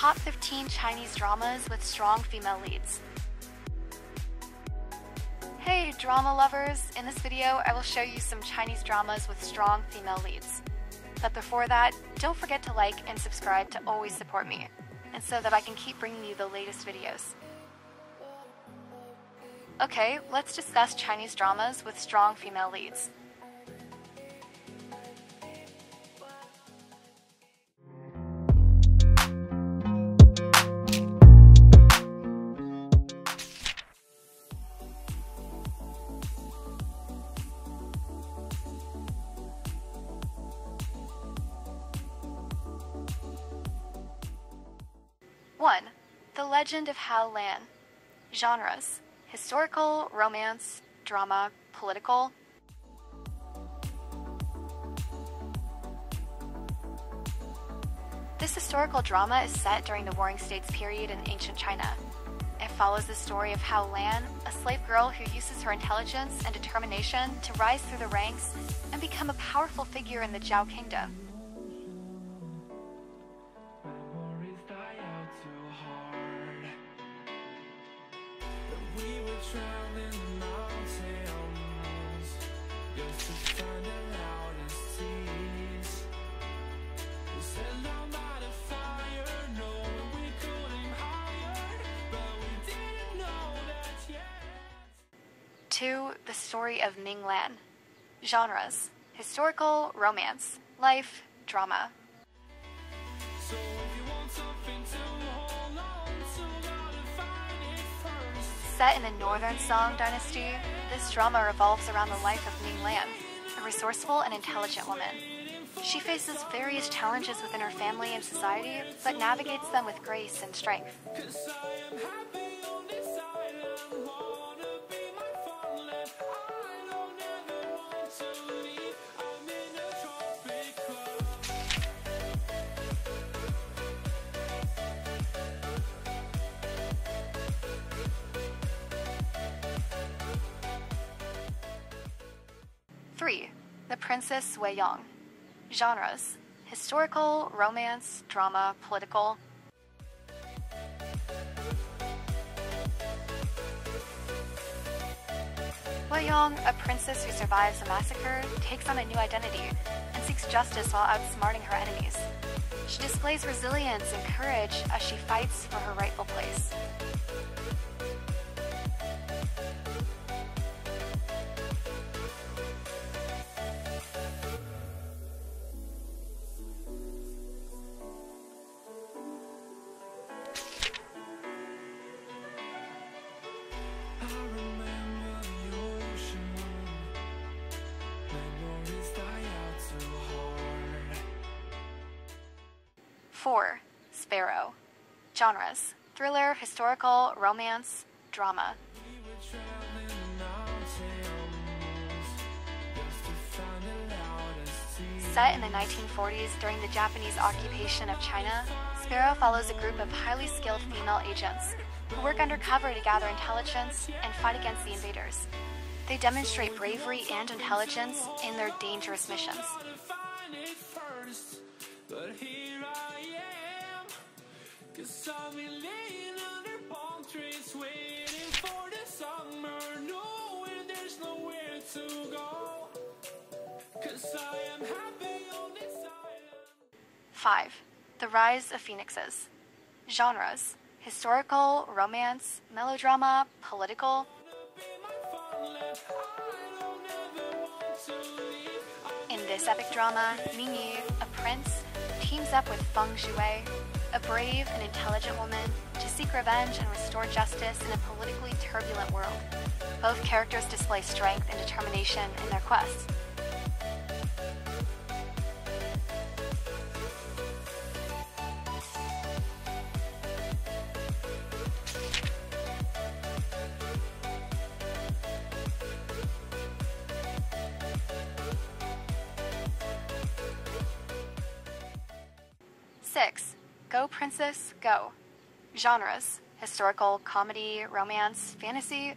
top 15 Chinese dramas with strong female leads. Hey drama lovers, in this video I will show you some Chinese dramas with strong female leads. But before that, don't forget to like and subscribe to always support me, and so that I can keep bringing you the latest videos. Okay, let's discuss Chinese dramas with strong female leads. The Legend of Hao Lan. Genres: historical, romance, drama, political. This historical drama is set during the Warring States period in ancient China. It follows the story of Hao Lan, a slave girl who uses her intelligence and determination to rise through the ranks and become a powerful figure in the Zhao Kingdom. The Story of Ming Lan. Genres: historical, romance, life, drama. So if you want something to hold on to, gotta find it first. Set in the Northern Song Dynasty, this drama revolves around the life of Ming Lan, a resourceful and intelligent woman. She faces various challenges within her family and society, but navigates them with grace and strength. The Princess Wei Young. Genres: historical, romance, drama, political. Wei Young, a princess who survives a massacre, takes on a new identity and seeks justice while outsmarting her enemies. She displays resilience and courage as she fights for her rightful place. Sparrow. Genres: thriller, historical, romance, drama. Set in the 1940s during the Japanese occupation of China, Sparrow follows a group of highly skilled female agents who work undercover to gather intelligence and fight against the invaders. They demonstrate bravery and intelligence in their dangerous missions. But here I am, 'cause I'll be laying under palm trees, waiting for the summer, knowing there's nowhere to go, 'cause I am happy on this island. 5. The Rise of Phoenixes. Genres: historical, romance, melodrama, political. In this epic drama, Ming Lan, a prince, teams up with Feng Zhue, a brave and intelligent woman, to seek revenge and restore justice in a politically turbulent world. Both characters display strength and determination in their quest. Go Princess, Go. Genres: historical, comedy, romance, fantasy.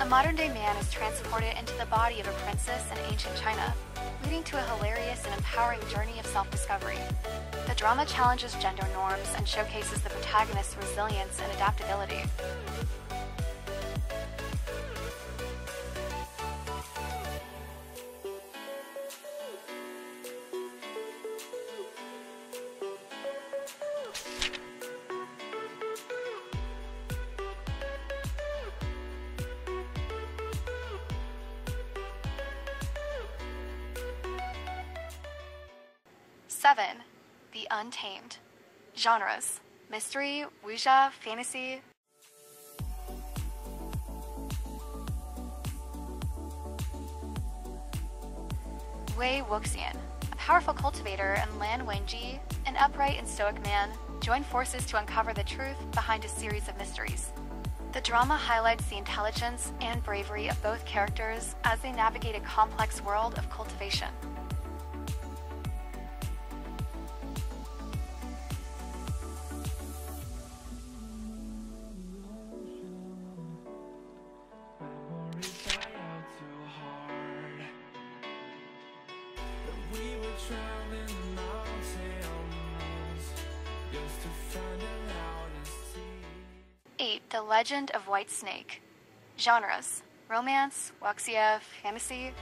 A a modern-day man is transported into the body of a princess in ancient China, leading to a hilarious and empowering journey of self-discovery. The drama challenges gender norms and showcases the protagonist's resilience and adaptability. The Untamed. Genres: mystery, wuxia, fantasy. Wei Wuxian, a powerful cultivator, and Lan Wangji, an upright and stoic man, join forces to uncover the truth behind a series of mysteries. The drama highlights the intelligence and bravery of both characters as they navigate a complex world of cultivation. The Legend of White Snake. Genres: romance, wuxia, fantasy.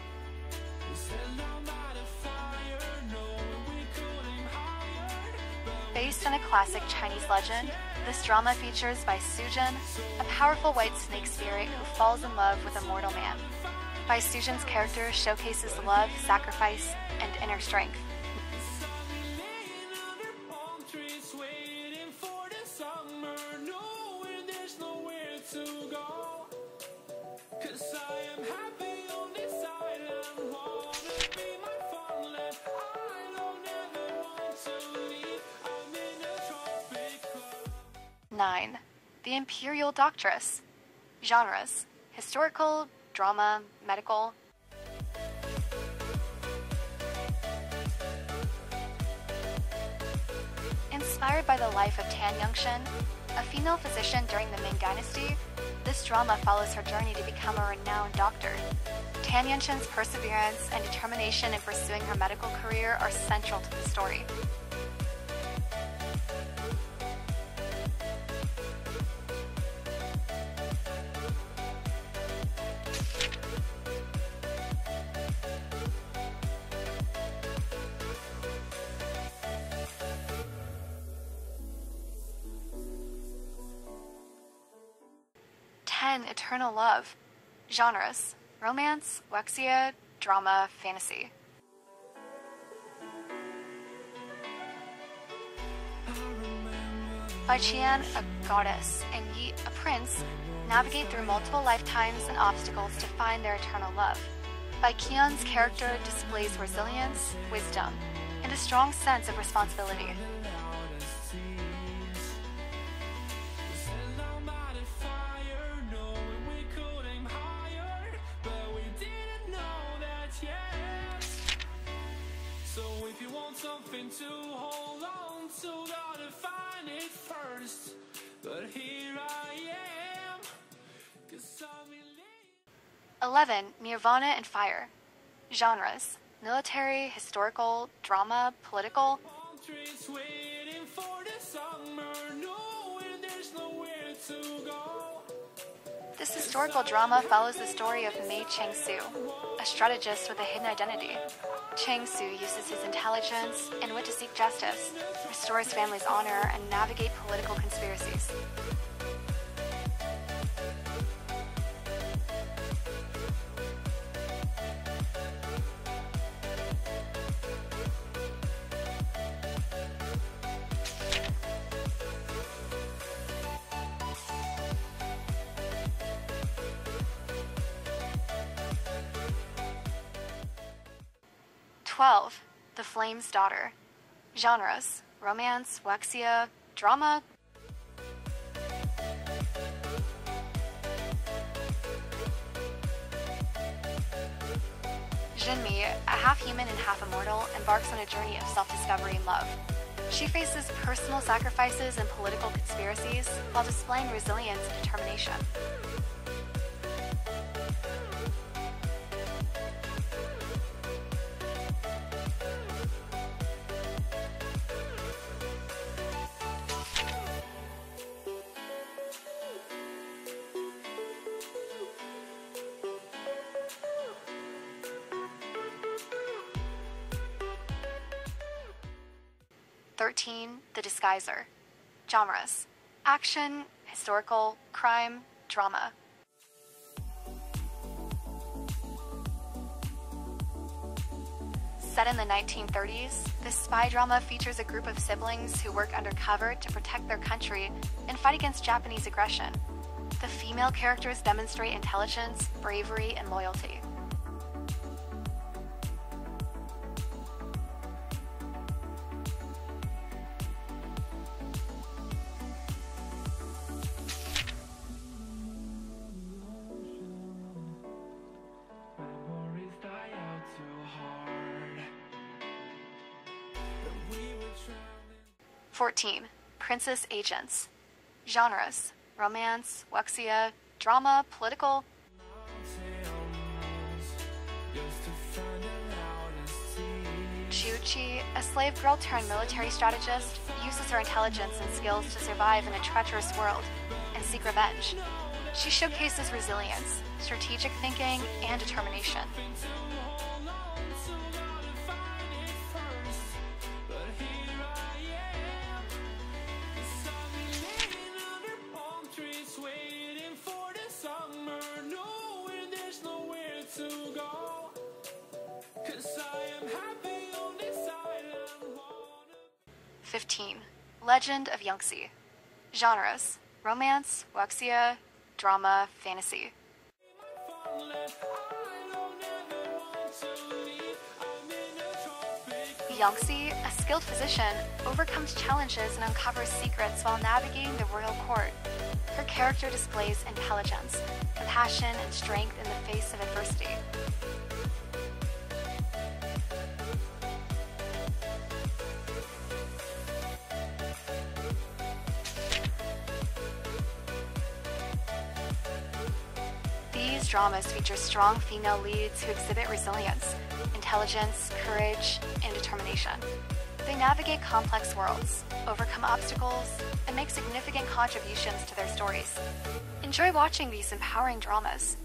Based on a classic Chinese legend, this drama features Bai Suzhen, a powerful white snake spirit who falls in love with a mortal man. Bai Suzhen's character showcases love, sacrifice, and inner strength. The Imperial Doctress. Genres: historical, drama, medical. Inspired by the life of Tan Yunxin, a female physician during the Ming Dynasty, this drama follows her journey to become a renowned doctor. Tan Yunxin's perseverance and determination in pursuing her medical career are central to the story. Eternal Love. Genres: romance, wuxia, drama, fantasy. Bai Qian, a goddess, and Yi, a prince, navigate through multiple lifetimes and obstacles to find their eternal love. Bai Qian's character displays resilience, wisdom, and a strong sense of responsibility. Something to hold on to, gotta find it first, but here I am, 'cause I'm in. 11. Nirvana and Fire. Genres: military, historical, drama, political. Waiting for the summer, knowing there's nowhere to go. This historical drama follows the story of Mei Chengsu, a strategist with a hidden identity. Chengsu uses his intelligence and wit to seek justice, restore his family's honor, and navigate political conspiracies. The Flame's Daughter. Genres: romance, wuxia, drama. Jin Mi, a half-human and half-immortal, embarks on a journey of self-discovery and love. She faces personal sacrifices and political conspiracies while displaying resilience and determination. 13. The Disguiser. Genres: action, historical, crime, drama. Set in the 1930s, this spy drama features a group of siblings who work undercover to protect their country and fight against Japanese aggression. The female characters demonstrate intelligence, bravery, and loyalty. Princess Agents. Genres: romance, wuxia, drama, political. Chiuchi, a slave girl turned military strategist, uses her intelligence and skills to survive in a treacherous world and seek revenge. She showcases resilience, strategic thinking, and determination. Legend of Yangtze. Genres: romance, wuxia, drama, fantasy. Yangtze, a skilled physician, overcomes challenges and uncovers secrets while navigating the royal court. Her character displays intelligence, compassion, and strength in the face of adversity. Dramas feature strong female leads who exhibit resilience, intelligence, courage, and determination. They navigate complex worlds, overcome obstacles, and make significant contributions to their stories. Enjoy watching these empowering dramas.